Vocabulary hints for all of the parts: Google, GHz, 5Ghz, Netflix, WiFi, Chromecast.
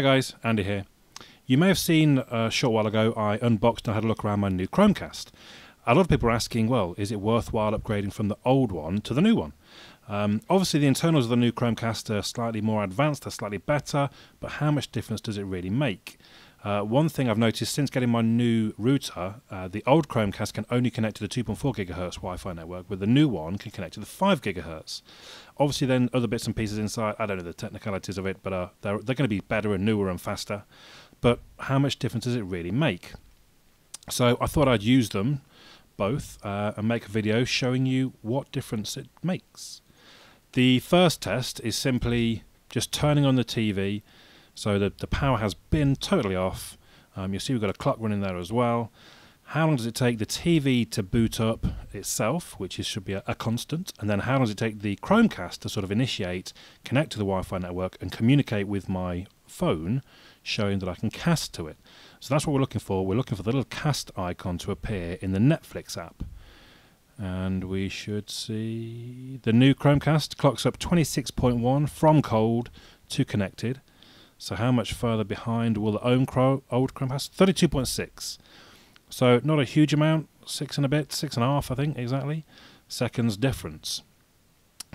Hi guys, Andy here. You may have seen a short while ago I unboxed and had a look around my new Chromecast. A lot of people are asking, well, is it worthwhile upgrading from the old one to the new one? Obviously the internals of the new Chromecast are slightly more advanced, they're slightly better, but how much difference does it really make? One thing I've noticed since getting my new router, the old Chromecast can only connect to the 2.4 GHz Wi-Fi network, but the new one can connect to the 5 GHz. Obviously then other bits and pieces inside, I don't know the technicalities of it, but they're going to be better and newer and faster. But how much difference does it really make? So I thought I'd use them both and make a video showing you what difference it makes. The first test is simply just turning on the TV. So the power has been totally off. You'll see we've got a clock running there as well. How long does it take the TV to boot up itself, which should be a constant, and then how long does it take the Chromecast to sort of initiate, connect to the Wi-Fi network and communicate with my phone, showing that I can cast to it. So that's what we're looking for. We're looking for the little cast icon to appear in the Netflix app. And we should see the new Chromecast clocks up 26.1 from cold to connected. So how much further behind will the old Chromecast? 32.6. So not a huge amount, six and a half, I think, exactly, seconds difference.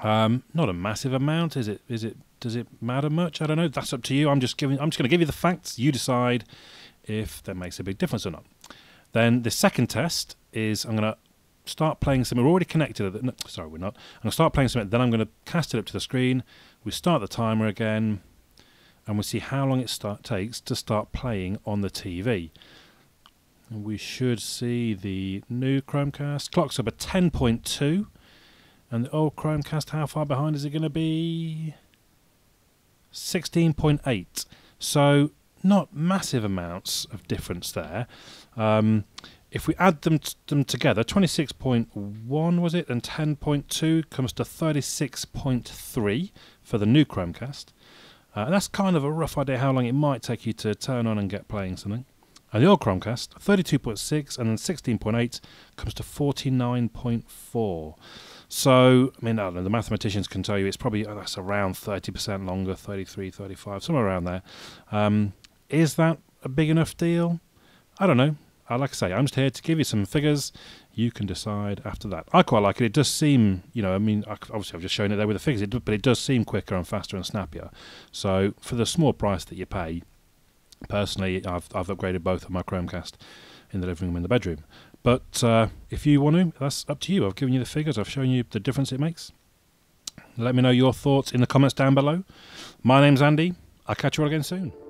Not a massive amount, is it? Does it matter much? I don't know. That's up to you. I'm just going to give you the facts. You decide if that makes a big difference or not. Then the second test is I'm going to start playing some. We're already connected. No, sorry, we're not. I'm going to start playing some. Then I'm going to cast it up to the screen. We start the timer again. And we'll see how long it takes to start playing on the TV. And we should see the new Chromecast clocks up at 10.2, and the old Chromecast, how far behind is it going to be? 16.8. So not massive amounts of difference there. If we add them together, 26.1 was it, and 10.2 comes to 36.3 for the new Chromecast. And that's kind of a rough idea how long it might take you to turn on and get playing something. And the old Chromecast, 32.6 and then 16.8 comes to 49.4. So, I mean, I don't know, the mathematicians can tell you it's probably, oh, that's around 30% longer, 33, 35, somewhere around there. Is that a big enough deal? I don't know. Like I say, I'm just here to give you some figures. You can decide after that. I quite like it. It does seem, you know, I mean, obviously I've just shown it there with the figures, but it does seem quicker and faster and snappier. So for the small price that you pay, personally, I've upgraded both of my Chromecast in the living room and the bedroom. But if you want to, that's up to you. I've given you the figures. I've shown you the difference it makes. Let me know your thoughts in the comments down below. My name's Andy. I'll catch you all again soon.